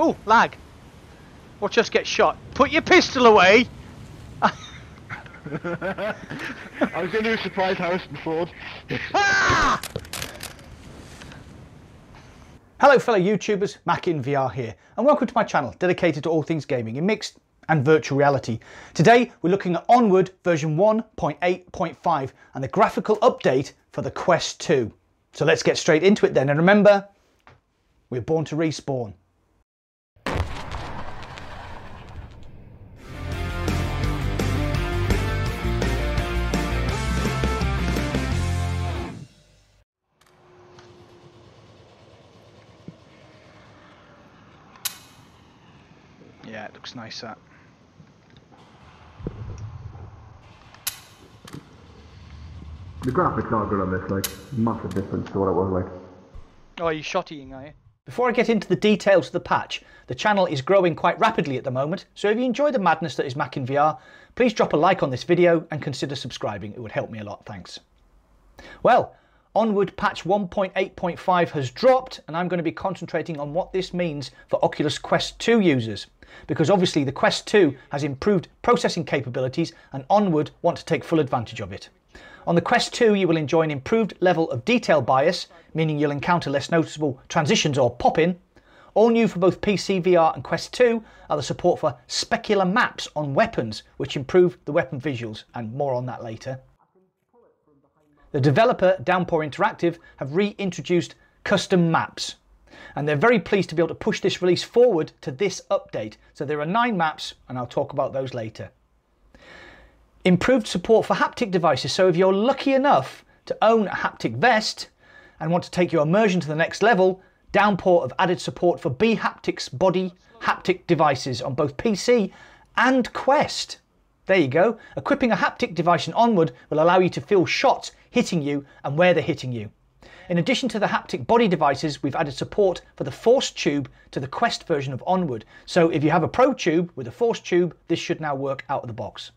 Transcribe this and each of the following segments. Oh, lag. Watch us get shot. Put your pistol away! I was going to do a surprise Harrison Ford. Ah! Hello fellow YouTubers, Mac in VR here, and welcome to my channel dedicated to all things gaming in mixed and virtual reality. Today we're looking at Onward version 1.8.5 and the graphical update for the Quest 2. So let's get straight into it then, and remember, we're born to respawn. Yeah, it looks nice that. The graphics are good on this, like, massive difference to what it was like. Oh, you're shot-eating, are you? Before I get into the details of the patch, the channel is growing quite rapidly at the moment, so if you enjoy the madness that is Mac in VR, please drop a like on this video and consider subscribing, it would help me a lot, thanks. Well, Onward patch 1.8.5 has dropped, and I'm going to be concentrating on what this means for Oculus Quest 2 users, because obviously the Quest 2 has improved processing capabilities and Onward want to take full advantage of it. On the Quest 2 you will enjoy an improved level of detail bias, meaning you'll encounter less noticeable transitions or pop-in. All new for both PC VR and Quest 2 are the support for specular maps on weapons, which improve the weapon visuals, and more on that later. The developer Downpour Interactive have reintroduced custom maps, and they're very pleased to be able to push this release forward to this update, so there are 9 maps and I'll talk about those later. Improved support for haptic devices, so if you're lucky enough to own a haptic vest and want to take your immersion to the next level, Downpour have added support for B-Haptics body haptic devices on both PC and Quest. There you go. Equipping a haptic device in Onward will allow you to feel shots hitting you and where they're hitting you. In addition to the haptic body devices, we've added support for the Force Tube to the Quest version of Onward, so if you have a Pro Tube with a Force Tube, this should now work out of the box.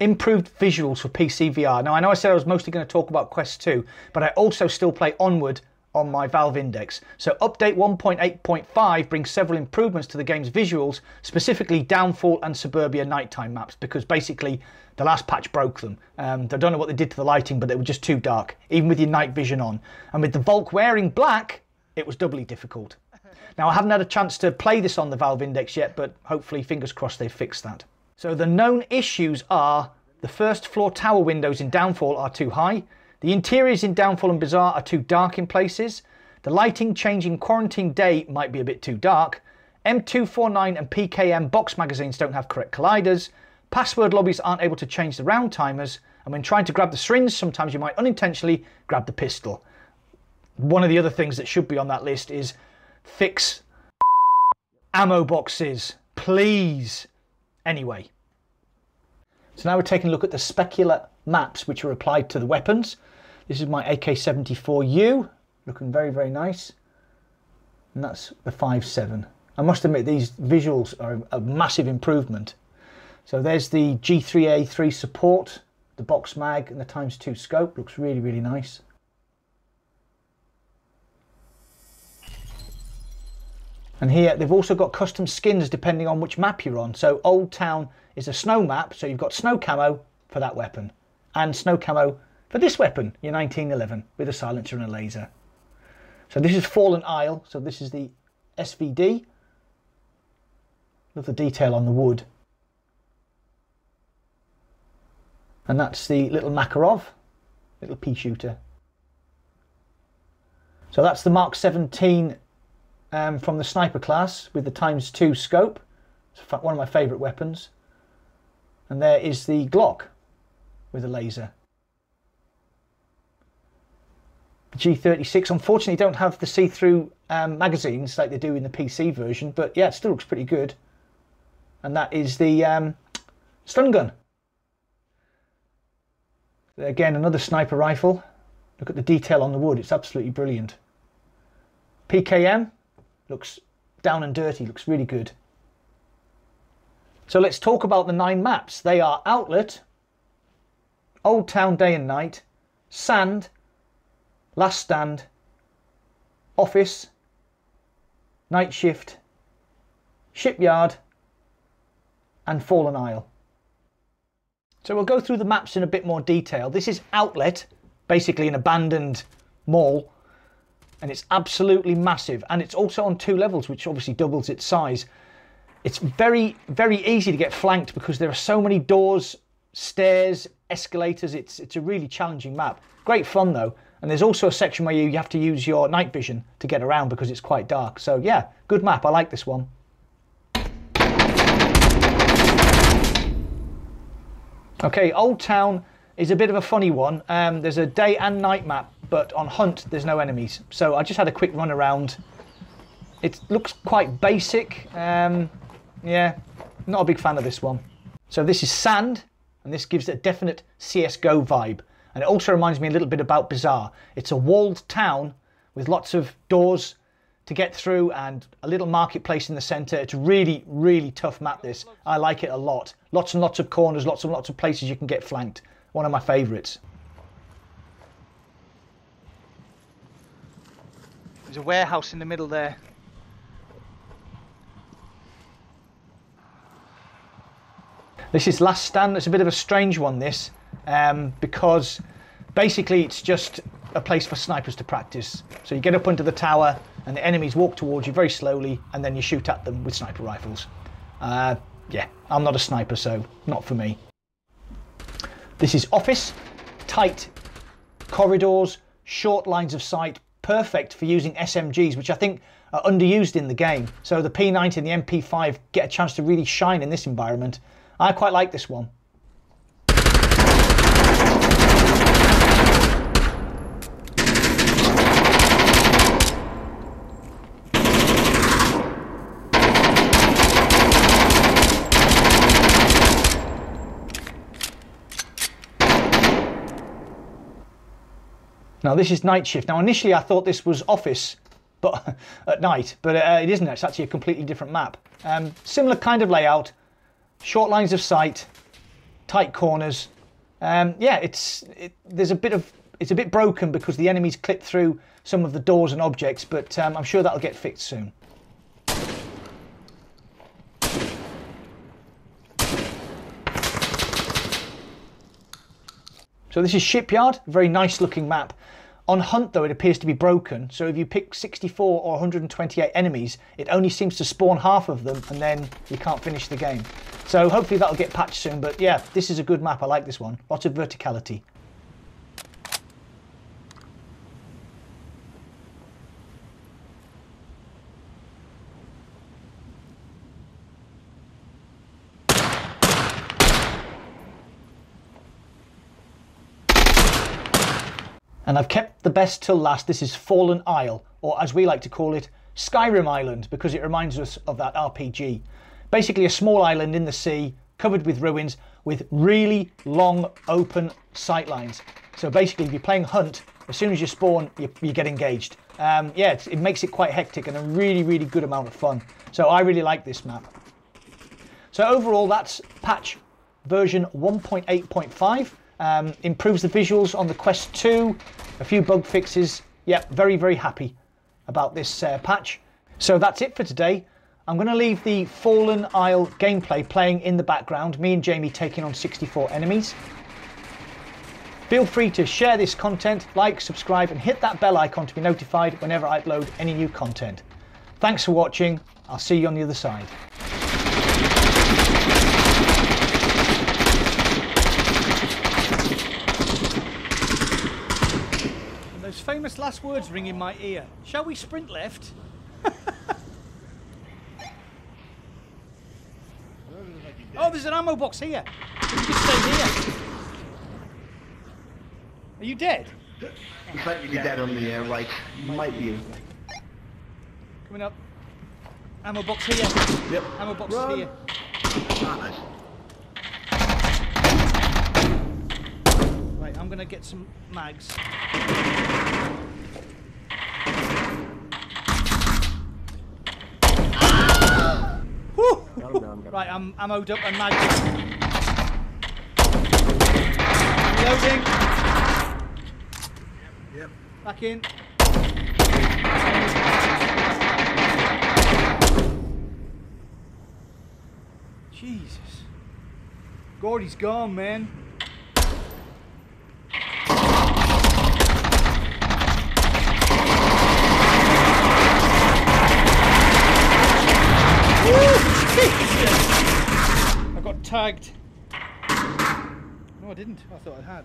Improved visuals for PC VR. Now I know I said I was mostly going to talk about Quest 2, but I also still play Onward on my Valve Index. So update 1.8.5 brings several improvements to the game's visuals, specifically Downfall and Suburbia nighttime maps, because basically the last patch broke them. I don't know what they did to the lighting, but they were just too dark, even with your night vision on. And with the Volk wearing black, it was doubly difficult. Now I haven't had a chance to play this on the Valve Index yet, but hopefully, fingers crossed, they've fixed that. So the known issues are the first floor tower windows in Downfall are too high, the interiors in Downfall and Bazaar are too dark in places, the lighting change in Quarantine Day might be a bit too dark, M249 and PKM box magazines don't have correct colliders, password lobbies aren't able to change the round timers, and when trying to grab the syringe sometimes you might unintentionally grab the pistol. One of the other things that should be on that list is fix ammo boxes, please. Anyway, so now we're taking a look at the specular maps which are applied to the weapons. This is my AK-74U, looking very, very nice. And that's the 5-7. I must admit these visuals are a massive improvement. So there's the G3A3 support, the box mag and the ×2 scope. Looks really, really nice. And here they've also got custom skins depending on which map you're on. So Old Town is a snow map, so you've got snow camo for that weapon and snow camo for this weapon, your 1911 with a silencer and a laser. So this is Fallen Isle, so this is the SVD. Love the detail on the wood. And that's the little Makarov, little pea shooter. So that's the Mark 17 from the sniper class with the ×2 scope. It's one of my favourite weapons. And there is the Glock with a laser. The G36, unfortunately don't have the see-through magazines like they do in the PC version, but yeah, it still looks pretty good. And that is the stun gun. Again, another sniper rifle. Look at the detail on the wood, it's absolutely brilliant. PKM. Looks down and dirty, looks really good. So let's talk about the 9 maps. They are Outlet, Old Town Day and Night, Sand, Last Stand, Office, Night Shift, Shipyard and Fallen Isle. So we'll go through the maps in a bit more detail. This is Outlet, basically an abandoned mall, and it's absolutely massive, and it's also on two levels, which obviously doubles its size. It's very, very easy to get flanked because there are so many doors, stairs, escalators. It's a really challenging map. Great fun though. And there's also a section where you have to use your night vision to get around because it's quite dark. So yeah, good map. I like this one. Okay, Old Town is a bit of a funny one. There's a day and night map, but on hunt there's no enemies. So I just had a quick run around. It looks quite basic. Yeah, not a big fan of this one. So this is sand, and this gives a definite CS:GO vibe. And it also reminds me a little bit about Bazaar. It's a walled town with lots of doors to get through and a little marketplace in the centre. It's a really, really tough map, this. I like it a lot. Lots and lots of corners, lots and lots of places you can get flanked. One of my favourites. There's a warehouse in the middle there. This is Last Stand. It's a bit of a strange one, this. Because basically it's just a place for snipers to practice. So you get up under the tower and the enemies walk towards you very slowly and then you shoot at them with sniper rifles. Yeah, I'm not a sniper, so not for me. This is Office. Tight corridors, short lines of sight, perfect for using SMGs, which I think are underused in the game. So the P90 and the MP5 get a chance to really shine in this environment. I quite like this one. Now this is Night Shift. Now initially I thought this was Office, but at night, but it isn't. It's actually a completely different map. Similar kind of layout, short lines of sight, tight corners. Yeah, it's a bit broken because the enemies clip through some of the doors and objects, but I'm sure that'll get fixed soon. So this is Shipyard, very nice looking map. On hunt though, it appears to be broken. So if you pick 64 or 128 enemies, it only seems to spawn half of them and then you can't finish the game. So hopefully that'll get patched soon, but yeah, this is a good map. I like this one. Lots of verticality. And I've kept the best till last. This is Fallen Isle, or as we like to call it, Skyrim Island, because it reminds us of that RPG. Basically a small island in the sea, covered with ruins, with really long open sightlines. So basically if you're playing Hunt, as soon as you spawn, you get engaged. Yeah, it makes it quite hectic and a really, really good amount of fun. So I really like this map. So overall, that's patch version 1.8.5. Improves the visuals on the Quest 2, a few bug fixes. Yep, very, very happy about this patch. So that's it for today. I'm going to leave the Fallen Isle gameplay playing in the background, me and Jamie taking on 64 enemies. Feel free to share this content, like, subscribe and hit that bell icon to be notified whenever I upload any new content. Thanks for watching. I'll see you on the other side. Those famous last words ring in my ear. Shall we sprint left? Oh, there's an ammo box here. You can stay here. Are you dead? You might be dead on the air, like, you might be. Coming up. Ammo box here. Yep. Ammo box here. Right, I'm gonna get some mags. Right, I'm ammoed up and magged up. Loading. Yep. Back in. Gordy's gone, man. I got tagged. No, I didn't. I thought I had.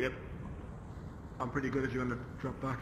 Yep. I'm pretty good if you want to drop back.